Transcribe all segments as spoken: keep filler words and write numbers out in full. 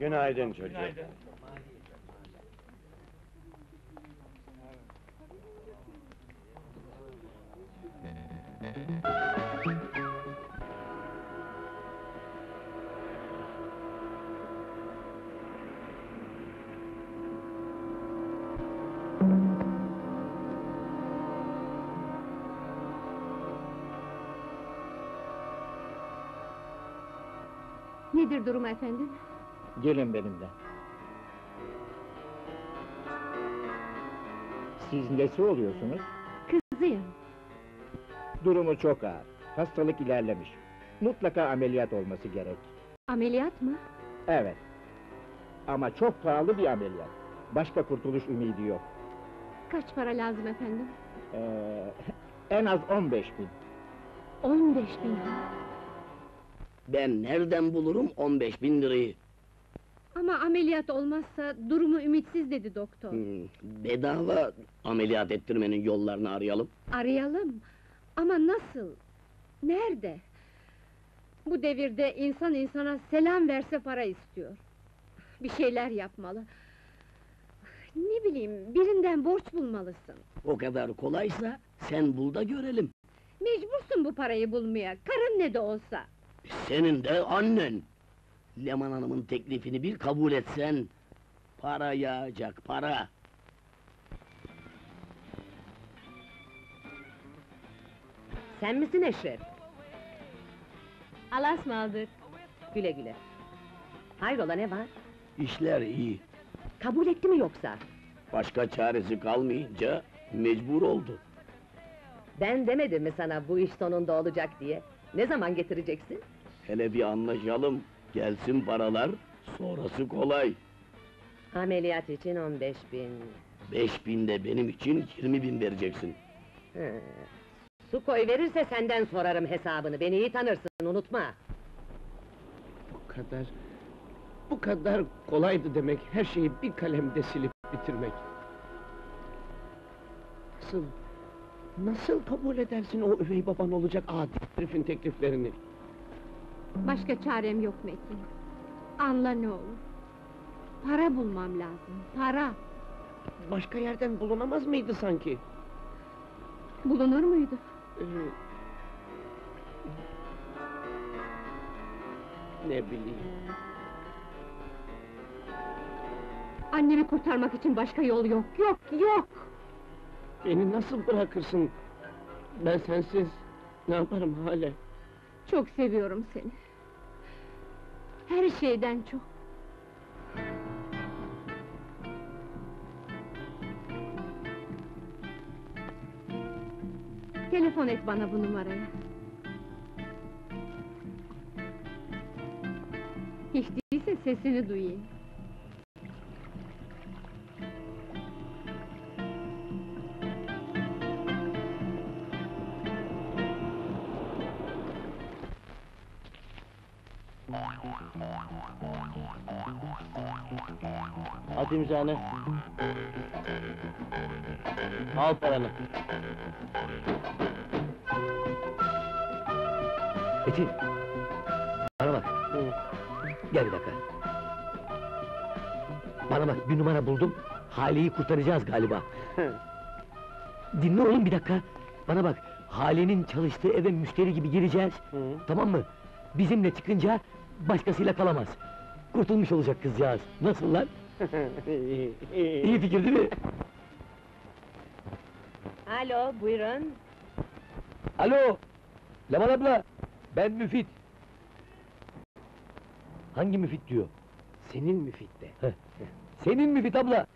Günaydın çocuğum. Günaydın. Nedir durum efendim? Gelin benimle. Siz nesi oluyorsunuz? Kızıyım. Durumu çok ağır. Hastalık ilerlemiş. Mutlaka ameliyat olması gerek. Ameliyat mı? Evet. Ama çok pahalı bir ameliyat. Başka kurtuluş ümidi yok. Kaç para lazım efendim? Ee, en az on beş bin. On beş bin? Ben nereden bulurum on beş bin lirayı? Ama ameliyat olmazsa durumu ümitsiz dedi doktor. Hmm, bedava ameliyat ettirmenin yollarını arayalım. Arayalım? Ama nasıl? Nerede? Bu devirde insan insana selam verse para istiyor. Bir şeyler yapmalı. Ne bileyim, birinden borç bulmalısın. O kadar kolaysa sen bul da görelim. Mecbursun bu parayı bulmaya, karın ne de olsa. Senin de annen! Leman Hanım'ın teklifini bir kabul etsen, para yağacak, para! Sen misin Eşref? Allah'a ısmarladık! Güle güle! Hayrola, ne var? İşler iyi! Kabul etti mi yoksa? Başka çaresi kalmayınca, mecbur oldu! Ben demedim mi sana bu iş sonunda olacak diye? Ne zaman getireceksin? Hele bir anlaşalım, gelsin paralar, sonrası kolay! Ameliyat için on beş bin... Beş bin de benim için yirmi bin vereceksin! Hı. Su koy verirse senden sorarım hesabını, beni iyi tanırsın, unutma! Bu kadar... Bu kadar kolaydı demek, her şeyi bir kalemde silip bitirmek! Nasıl... Nasıl kabul edersin o üvey baban olacak adi herifin tekliflerini? Başka çarem yok Metin. Anla ne olur. Para bulmam lazım, para! Başka yerden bulunamaz mıydı sanki? Bulunur muydu? Ee, ne bileyim... Annemi kurtarmak için başka yol yok, yok, yok! Beni nasıl bırakırsın? Ben sensiz ne yaparım Hale? Çok seviyorum seni. Her şeyden çok. Telefon et bana bu numaraya. Hiç değilse sesini duyayım. At imzanı. Al paranı. Petin! Bana bak! Hı. Gel bir dakika! Bana bak, bir numara buldum, Hale'yi kurtaracağız galiba! Hı. Dinle oğlum bir dakika! Bana bak, Hale'nin çalıştığı eve müşteri gibi gireceğiz, hı, tamam mı? Bizimle çıkınca başkasıyla kalamaz! Kurtulmuş olacak kızcağız, nasıl lan? İyi fikir değil mi? Alo, buyurun! Alo! Leman abla, ben Müfit! Hangi Müfit diyor? Senin Müfit de! Senin Müfit abla!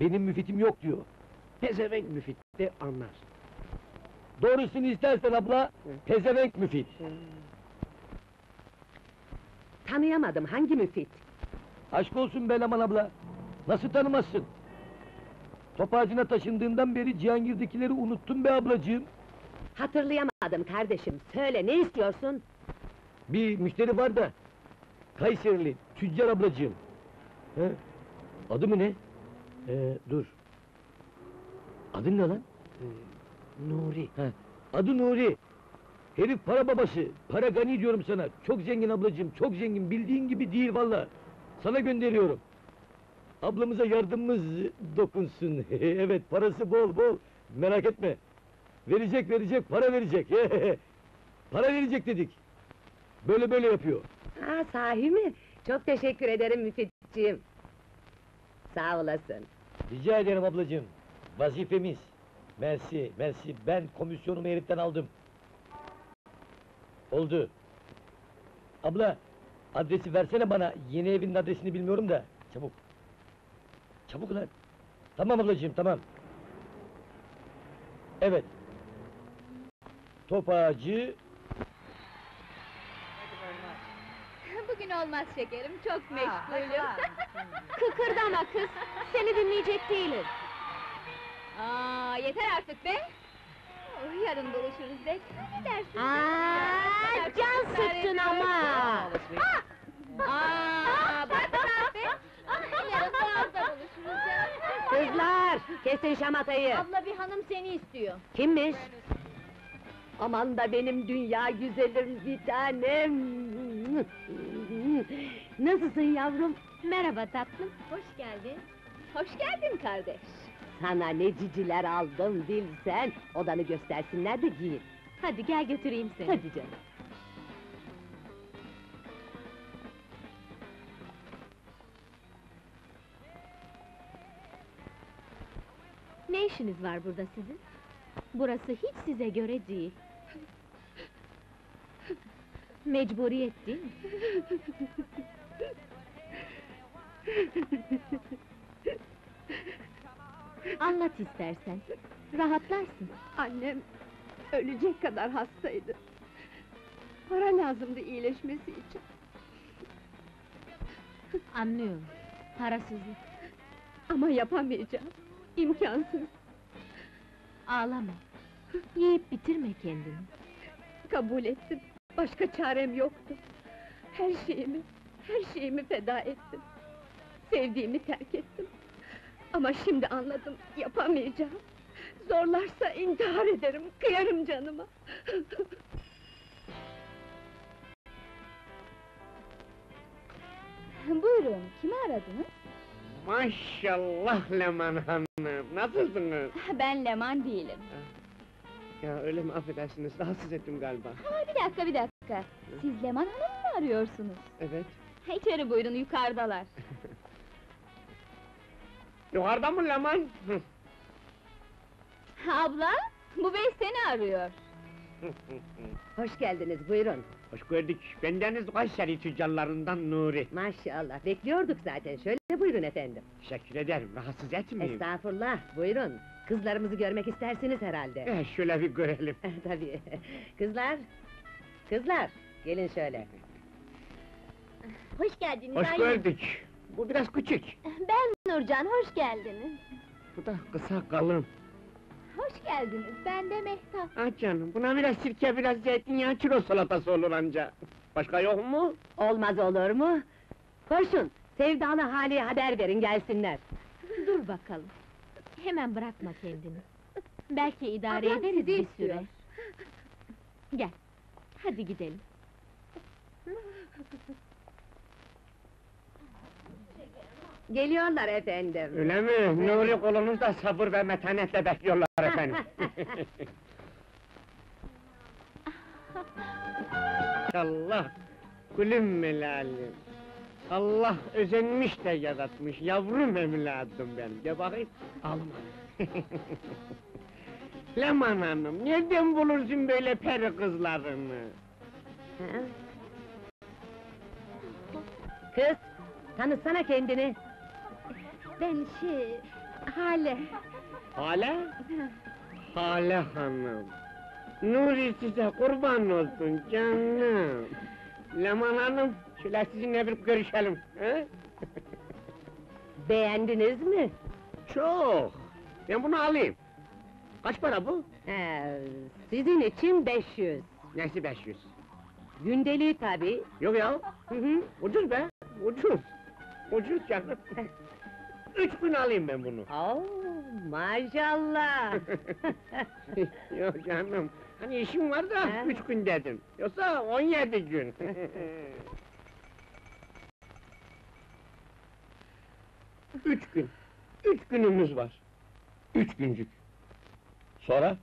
Benim Müfit'im yok diyor! Pezevenk Müfit de anlar! Doğrusunu istersen abla, pezevenk Müfit! Tanıyamadım, hangi Müfit? Aşk olsun be Leman abla! Nasıl tanımazsın? Top ağacına taşındığından beri Cihangir'dekileri unuttum be ablacığım! Hatırlayamadım kardeşim, söyle ne istiyorsun? Bir müşteri var da, Kayserili, tüccar ablacığım! He? Adı mı ne? Ee, dur! Adın ne lan? Ee, Nuri! He, adı Nuri! Herif para babası, para gani diyorum sana. Çok zengin ablacığım, çok zengin. Bildiğin gibi değil vallahi. Sana gönderiyorum. Ablamıza yardımımız dokunsun. Evet, parası bol bol. Merak etme. Verecek, verecek, para verecek. Para verecek dedik. Böyle böyle yapıyor. Aa, sahi mi? Çok teşekkür ederim Müfitciğim. Sağ olasın. Rica ederim ablacığım. Vazifemiz. Mersi, mersi. Ben komisyonumu heriften aldım. Oldu. Abla, adresi versene bana. Yeni evin adresini bilmiyorum da. Çabuk. Çabuk lan. Tamam ablacığım, tamam. Evet. Top ağacı... Bugün olmaz şekerim, çok meşgulüm. Kıkırdama kız, seni dinleyecek değilim. Aa, yeter artık be! Yarın buluşuruz be, ne dersin? Aaa, can sıktın ama! Aaa, baksana be! Yarın boğazda buluşuruz ya! Kızlar, kesin şamatayı! Abla bir hanım seni istiyor. Kimmiş? Aman da benim dünya güzelim bir tanem! Nasılsın yavrum? Merhaba tatlım. Hoş geldin. Hoş geldin kardeş. Sana ne ciciler aldım bilsen. Odanı göstersinler de giyin. Hadi gel götüreyim seni. Hadi canım. Ne işiniz var burada sizin? Burası hiç size göre değil. Mecburiyet değil mi? Anlat istersen, rahatlarsın. Annem ölecek kadar hastaydı. Para lazımdı iyileşmesi için. Anlıyorum, parasızlık. Ama yapamayacağım, imkansız. Ağlama, yiyip bitirme kendini. Kabul ettim. Başka çarem yoktu. Her şeyimi, her şeyimi feda ettim. Sevdiğimi terk ettim. Ama şimdi anladım, yapamayacağım. Zorlarsa intihar ederim, kıyarım canıma. Buyurun, kimi aradınız? Maşallah Leman hanım, nasılsınız? Ben Leman değilim. Ya öyle mi, affedersiniz, rahatsız ettim galiba. Ha, bir dakika, bir dakika! Siz Leman Hanım'ı mı arıyorsunuz? Evet. İçeri buyurun, yukarıdalar. Yukarıda mı Leman? Abla, bu bey seni arıyor. Hoş geldiniz, buyurun. Hoş gördük, bendeniz Kayseri tüccarlarından Nuri. Maşallah, bekliyorduk zaten, şöyle buyurun efendim. Teşekkür ederim, rahatsız etmeyeyim. Estağfurullah, buyurun. Kızlarımızı görmek istersiniz herhalde. Eh, şöyle bir görelim. Tabii. Kızlar, kızlar, gelin şöyle. Hoş geldiniz. Hoş gördük. Bu biraz küçük. Ben Nurcan, hoş geldiniz. Bu da kısa kalın. Hoş geldiniz, ben de Mehtap. Ah canım, buna biraz sirke, biraz zeytinyağı, çilo salatası olur anca. Başka yok mu? Olmaz olur mu? Koşun, Sevda'lı Hale'ye haber verin, gelsinler. Dur bakalım. Hemen bırakma kendini. Belki idare Ablam ederiz bir istiyor. Süre. Gel, hadi gidelim. Geliyorlar efendim. Öyle mi? Nuri kolunuzda sabır ve metanetle bekliyorlar efendim. Allah! Gülüm melalim! Allah özenmiş de yaratmış, yavrum evladım benim, gel bakayım, alma! Leman hanım, nereden bulursun böyle peri kızlarını? Ha? Kız, tanıtsana kendini! Ben şey, Hale! Hale? Hale hanım! Nuri size kurban olsun canım! Leman hanım! Şöyle sizinle bir görüşelim, he? Beğendiniz mi? Çok! Ben bunu alayım! Kaç para bu? Ee, sizin için beş yüz! Nesi beş yüz? Gündeliği tabii! Yok ya! Hı hı! Ucuz be! Ucuz! Ucuz canım! Üç gün alayım ben bunu! Oo, maşallah! Yok canım! Hani işim var da he? üç gün dedim. Yoksa on yedi gün. Üç gün. Üç günümüz var. Üç güncük. Sonra?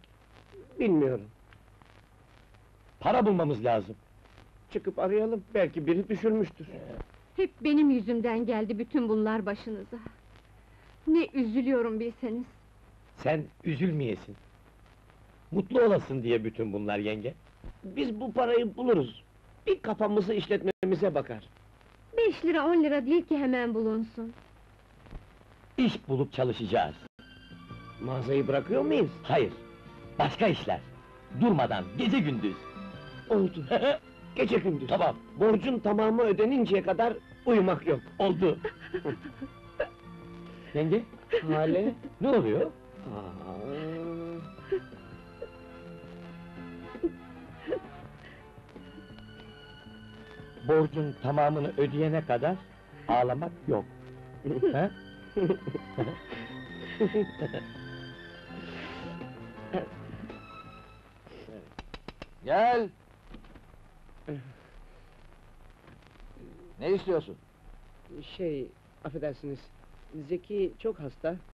Bilmiyorum. Para bulmamız lazım. Çıkıp arayalım, belki biri düşürmüştür. Hep benim yüzümden geldi bütün bunlar başınıza. Ne üzülüyorum bilseniz. Sen üzülmeyesin. Mutlu olasın diye bütün bunlar yenge. Biz bu parayı buluruz. Bir kafamızı işletmemize bakar. Beş lira on lira değil ki hemen bulunsun. İş bulup çalışacağız. Mağazayı bırakıyor muyuz? Hayır. Başka işler. Durmadan, gece gündüz. Oldu. Gece gündüz. Tamam. Borcun tamamı ödeninceye kadar uyumak yok. Oldu. Yenge? Hale? Ne oluyor? Aa. Borcun tamamını ödeyene kadar ağlamak yok. Ha? Gel! Ne istiyorsun? Şey, affedersiniz, Zeki çok hasta.